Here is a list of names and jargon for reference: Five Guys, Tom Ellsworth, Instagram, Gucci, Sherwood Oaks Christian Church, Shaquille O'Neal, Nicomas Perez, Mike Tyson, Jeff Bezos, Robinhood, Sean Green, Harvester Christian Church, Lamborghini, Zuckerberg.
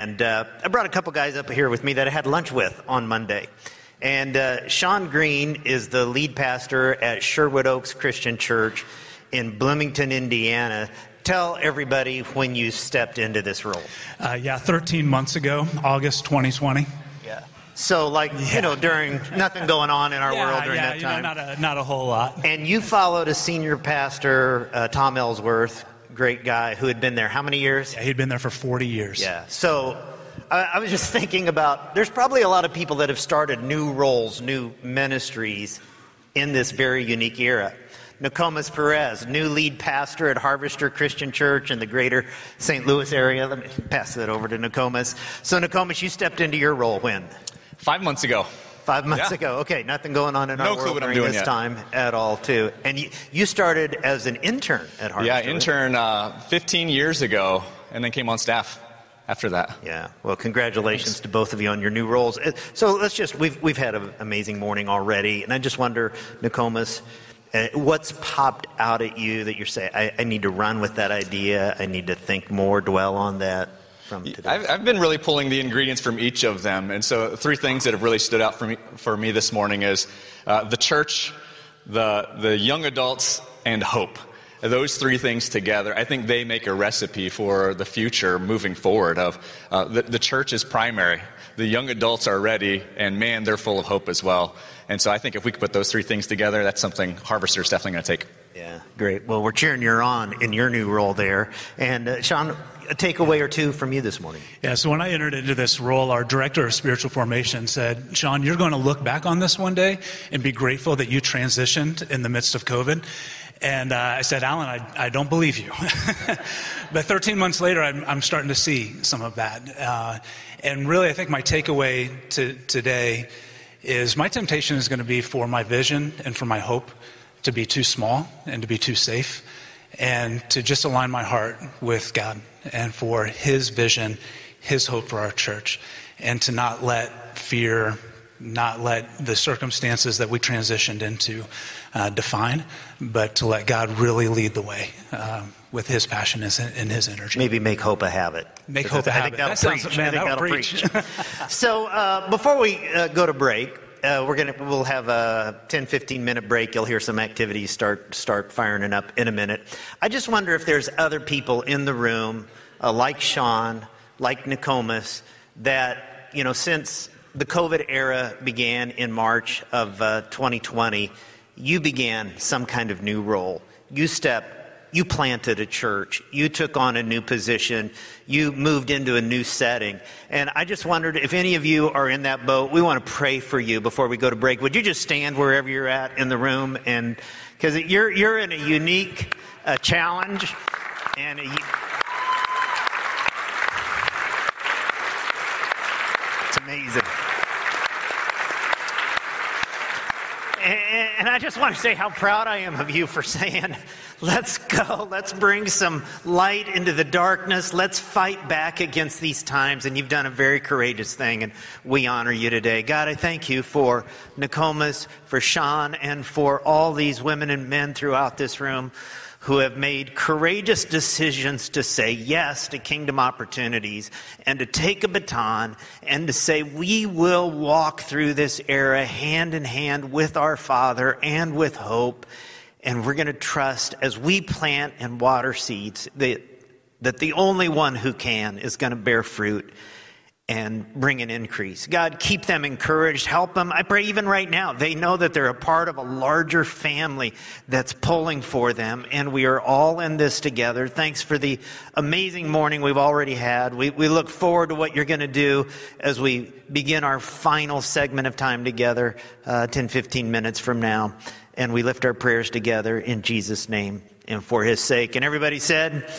And I brought a couple guys up here with me that I had lunch with on Monday. And Sean Green is the lead pastor at Sherwood Oaks Christian Church in Bloomington, Indiana. Tell everybody when you stepped into this role. 13 months ago, August 2020. So, during nothing going on in our world during that time. Not a whole lot. And you followed a senior pastor, Tom Ellsworth, great guy, who had been there how many years? Yeah, he'd been there for 40 years. Yeah. So I was just thinking about, there's probably a lot of people that have started new roles, new ministries in this very unique era. Nicomas Perez, new lead pastor at Harvester Christian Church in the greater St. Louis area. Let me pass that over to Nicomas. So, Nicomas, you stepped into your role when? 5 months ago. 5 months ago. Okay, nothing going on in our world during this time at all, too. And you started as an intern at Harvester. Yeah, intern 15 years ago, and then came on staff after that. Yeah. Well, congratulations to both of you on your new roles. So let's just, we've had an amazing morning already, and I just wonder, Nicomas, what's popped out at you that you're saying, I need to run with that idea, I need to think more, dwell on that? I've been really pulling the ingredients from each of them. And so three things that have really stood out for me this morning is the church, the young adults, and hope. Those three things together, I think they make a recipe for the future moving forward of the church is primary. The young adults are ready, and man, they're full of hope as well. And so I think if we could put those three things together, that's something Harvester's definitely going to take. Yeah, great. Well, we're cheering you on in your new role there. And Sean, a takeaway or two from you this morning. Yeah, so when I entered into this role, our director of spiritual formation said, Sean, you're going to look back on this one day and be grateful that you transitioned in the midst of COVID. And I said, Alan, I don't believe you. But 13 months later, I'm starting to see some of that. And really, I think my takeaway today is my temptation is going to be for my vision and for my hope to be too small and to be too safe, and to just align my heart with God and for his vision, his hope for our church, and to not let fear, not let the circumstances that we transitioned into define, but to let God really lead the way with his passion and his energy. Maybe make hope a habit. Make hope a habit. That sounds, man, that'll preach. So before we go to break, we'll have a 10, 15-minute break. You'll hear some activities start firing it up in a minute. I just wonder if there's other people in the room, like Sean, like Nicomas, that, since the COVID era began in March of 2020, you began some kind of new role. You planted a church, you took on a new position, you moved into a new setting. And I just wondered if any of you are in that boat, we want to pray for you before we go to break. Would you just stand wherever you're at in the room? And because you're in a unique challenge. And it's amazing. And I just want to say how proud I am of you for saying, let's go, let's bring some light into the darkness, let's fight back against these times. And you've done a very courageous thing, and we honor you today. God, I thank you for Nicomas, for Sean, and for all these women and men throughout this room who have made courageous decisions to say yes to kingdom opportunities and to take a baton and to say we will walk through this era hand in hand with our Father and with hope, and we're going to trust as we plant and water seeds that the only one who can is going to bear fruit and bring an increase. God, keep them encouraged. Help them. I pray even right now, they know that they're a part of a larger family that's pulling for them, and we are all in this together. Thanks for the amazing morning we've already had. We look forward to what you're going to do as we begin our final segment of time together 10, 15 minutes from now. And we lift our prayers together in Jesus' name and for his sake. And everybody said,